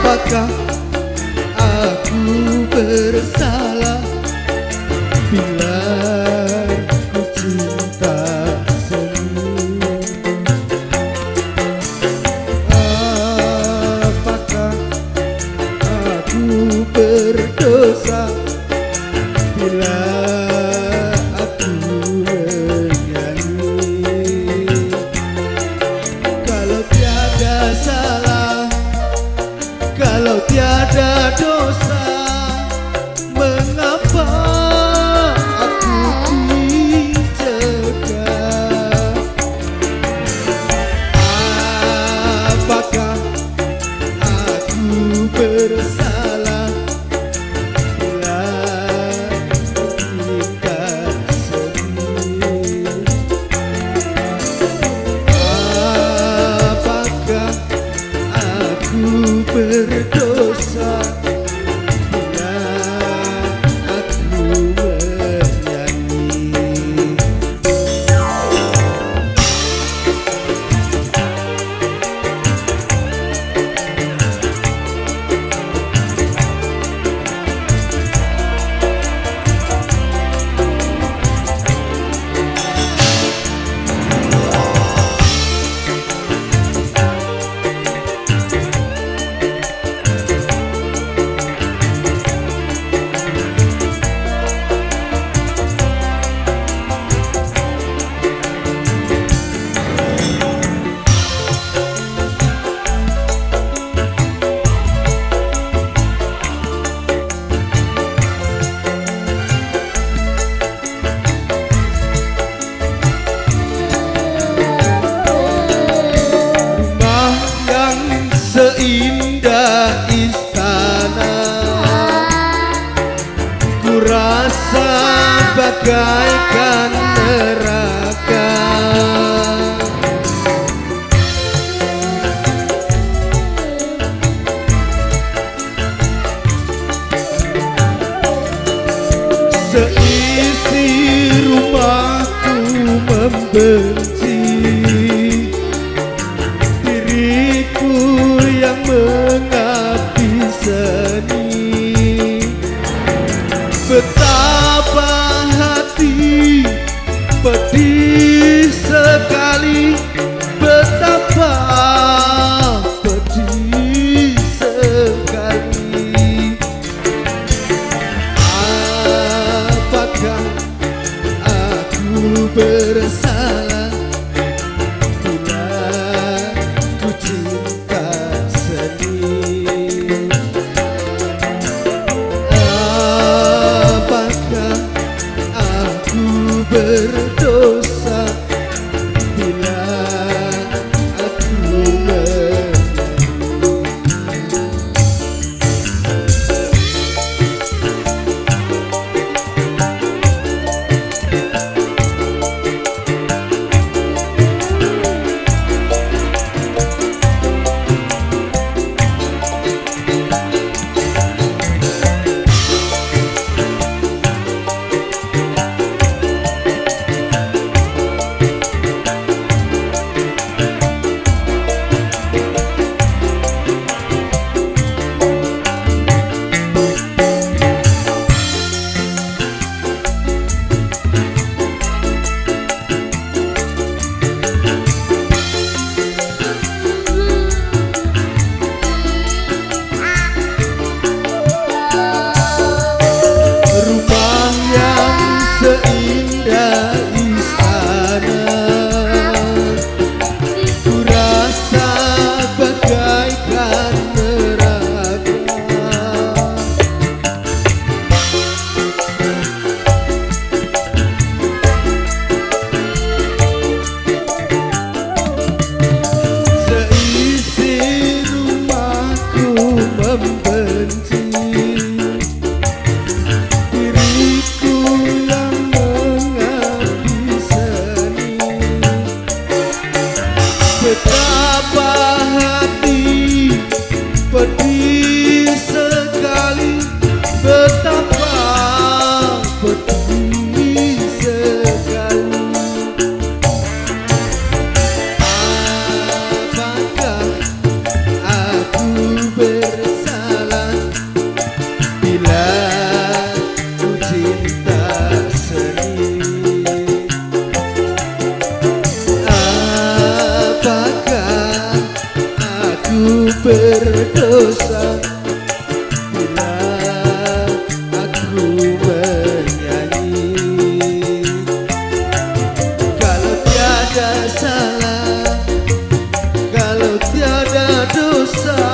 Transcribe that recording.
Apakah aku bersalah bila ku cinta sendiri? Apakah aku berdosa bila aku menyanyi? Kalau tiada salah, kalau tiada dosa, mengapa aku dicegah? Apakah aku bersalah bila kita sedih? Apakah aku berdosa bila aku bernyanyi? Seindah istana, ku rasa bagaikan neraka. Seisi rumahku membenci mengabdi seni. Betapa hati pedih sekali, betapa pedih sekali. Apakah aku bersalah? Berdosa bila aku dosa. Bila aku menyanyi, kalau tiada salah, kalau tiada dosa.